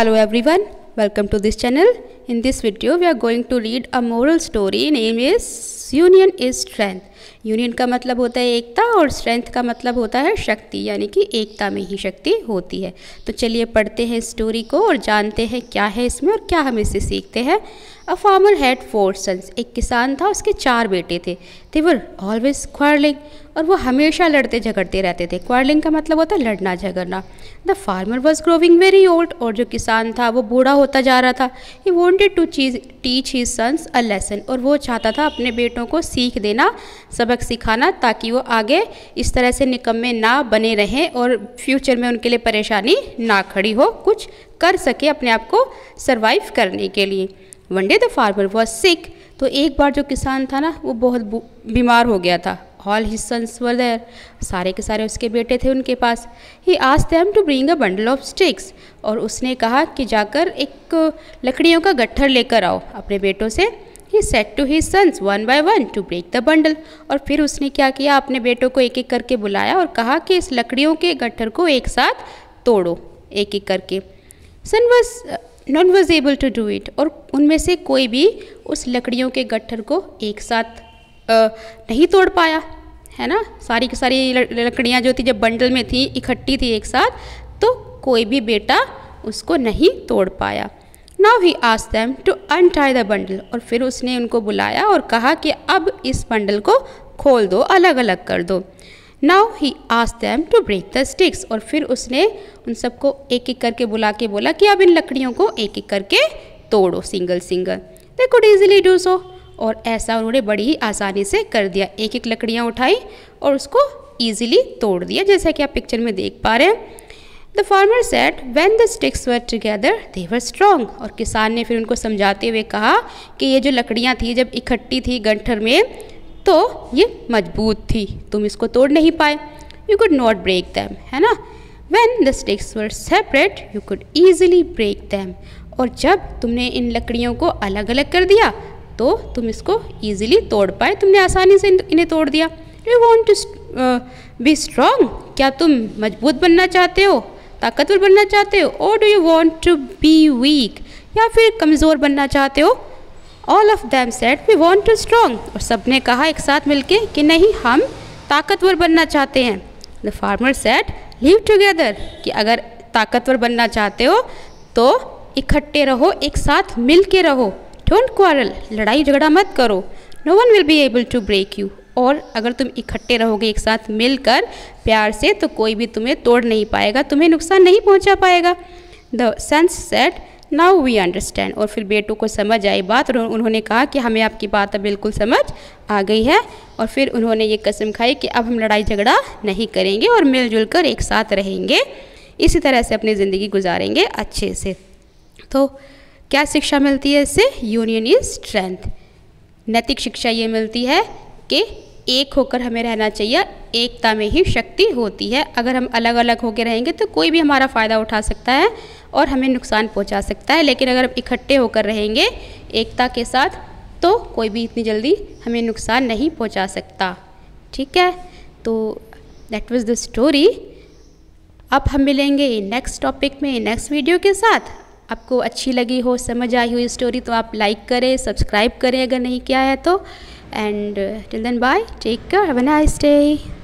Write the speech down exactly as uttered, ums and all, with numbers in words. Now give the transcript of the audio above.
Hello everyone, welcome to this channel. In this video we are going to read a moral story name is Union is Strength. Union का मतलब होता है एकता और strength का मतलब होता है शक्ति, यानी कि एकता में ही शक्ति होती है. तो चलिए पढ़ते हैं स्टोरी को और जानते हैं क्या है इसमें और क्या हम इससे सीखते हैं. A farmer had four sons. एक किसान था, उसके चार बेटे थे. They were always quarrelling. और वो हमेशा लड़ते झगड़ते रहते थे. क्वारलिंग का मतलब होता है लड़ना झगड़ना. The farmer was growing very old. और जो किसान था वो बूढ़ा होता जा रहा था. He wanted to teach his sons a lesson. और वो चाहता था अपने बेटों को सीख देना, सबक सिखाना, ताकि वो आगे इस तरह से निकम्मे ना बने रहें और फ्यूचर में उनके लिए परेशानी ना खड़ी हो, कुछ कर सके अपने आप को सर्वाइव करने के लिए. One day the farmer was sick. तो एक बार जो किसान था ना वो बहुत बीमार हो गया था. All his sons were there. सारे के सारे उसके बेटे थे उनके पास. He asked them to bring a bundle of sticks. और उसने कहा कि जाकर एक लकड़ियों का गट्ठर लेकर आओ अपने बेटों से. He said to his sons one by one to break the bundle. और फिर उसने क्या किया, अपने बेटों को एक एक करके बुलाया और कहा कि इस लकड़ियों के गट्ठर को एक साथ तोड़ो एक एक करके. Son was none was able to do it. और उनमें से कोई भी उस लकड़ियों के गट्ठर को एक साथ नहीं तोड़ पाया, है ना. सारी की सारी लकड़ियाँ जो थी जब बंडल में थी इकट्ठी थी एक साथ, तो कोई भी बेटा उसको नहीं तोड़ पाया. Now he asked them to untie the bundle. और फिर उसने उनको बुलाया और कहा कि अब इस बंडल को खोल दो, अलग अलग कर दो. Now he asked them to break the sticks. और फिर उसने उन सबको एक एक करके बुला के बोला कि अब इन लकड़ियों को एक एक करके तोड़ो single single. They could easily do so. और ऐसा उन्होंने बड़ी ही आसानी से कर दिया. एक एक लकड़ियाँ उठाई और उसको ईजिली तोड़ दिया, जैसा कि आप पिक्चर में देख पा रहे हैं. The farmer said, when the sticks were together, they were strong. और किसान ने फिर उनको समझाते हुए कहा कि ये जो लकड़ियाँ थी जब इकट्ठी थी गट्ठर में, तो ये मजबूत थी, तुम इसको तोड़ नहीं पाए. You could not break them, है ना. When the sticks were separate, you could easily break them. और जब तुमने इन लकड़ियों को अलग अलग कर दिया तो तुम इसको easily तोड़ पाए, तुमने आसानी से इन्हें तोड़ दिया. Do you want to be strong? क्या तुम मजबूत बनना चाहते हो, ताकतवर बनना चाहते हो? और do you want to be weak, या फिर कमज़ोर बनना चाहते हो? All of them said we want to strong. और सब ने कहा एक साथ मिलके कि नहीं, हम ताकतवर बनना चाहते हैं. The farmer said live together, कि अगर ताकतवर बनना चाहते हो तो इकट्ठे रहो, एक साथ मिल के रहो. डोंट क्वारल, लड़ाई झगड़ा मत करो. No one will be able to break you. और अगर तुम इकट्ठे रहोगे एक साथ मिलकर प्यार से, तो कोई भी तुम्हें तोड़ नहीं पाएगा, तुम्हें नुकसान नहीं पहुंचा पाएगा. The sons said now we understand. और फिर बेटों को समझ आई बात और उन्होंने कहा कि हमें आपकी बात अब बिल्कुल समझ आ गई है. और फिर उन्होंने ये कसम खाई कि अब हम लड़ाई झगड़ा नहीं करेंगे और मिलजुल कर एक साथ रहेंगे, इसी तरह से अपनी ज़िंदगी गुजारेंगे अच्छे से. तो क्या शिक्षा मिलती है इससे? Union is strength. नैतिक शिक्षा ये मिलती है कि एक होकर हमें रहना चाहिए, एकता में ही शक्ति होती है. अगर हम अलग अलग होकर रहेंगे तो कोई भी हमारा फ़ायदा उठा सकता है और हमें नुकसान पहुंचा सकता है. लेकिन अगर हम इकट्ठे होकर रहेंगे एकता के साथ, तो कोई भी इतनी जल्दी हमें नुकसान नहीं पहुंचा सकता. ठीक है, तो दैट वाज द स्टोरी. अब हम मिलेंगे नेक्स्ट टॉपिक में नेक्स्ट वीडियो के साथ. आपको अच्छी लगी हो, समझ आई हुई स्टोरी, तो आप लाइक करें, सब्सक्राइब करें अगर नहीं किया है तो. And uh, till then, bye. Take care. Have a nice day.